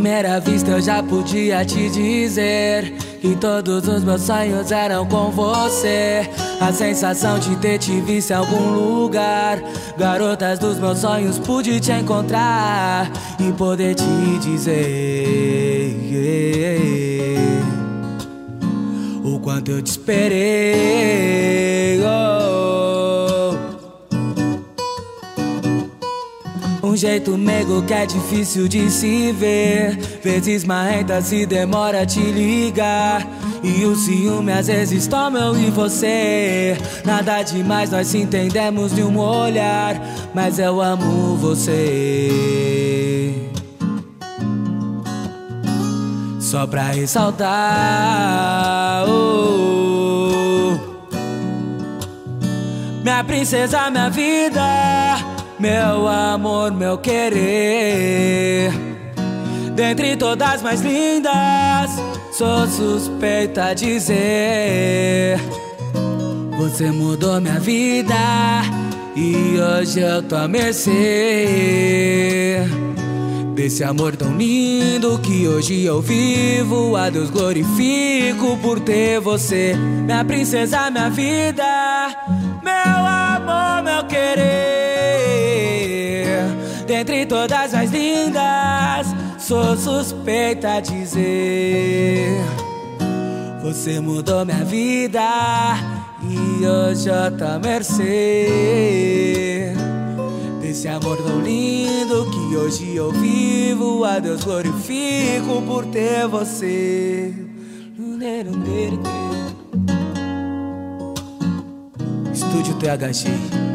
primeira vista eu já podia te dizer que todos os meus sonhos eram com você. A sensação de ter te visto em algum lugar. Garotas dos meus sonhos, pude te encontrar e poder te dizer o quanto eu te esperei, oh. Um jeito meigo que é difícil de se ver. Vezes marrenta se demora a te ligar. E o ciúme às vezes toma eu e você. Nada demais, nós se entendemos de um olhar. Mas eu amo você. Só pra ressaltar, oh, minha princesa, minha vida, meu amor, meu querer. Dentre todas mais lindas, sou suspeita a dizer. Você mudou minha vida e hoje eu tô à mercê desse amor tão lindo que hoje eu vivo. A Deus glorifico por ter você. Minha princesa, minha vida, meu amor, meu querer. Dentre todas as lindas, sou suspeita a dizer. Você mudou minha vida e hoje eu tô à mercê desse amor tão lindo que hoje eu vivo. A Deus glorifico por ter você. Estúdio THG.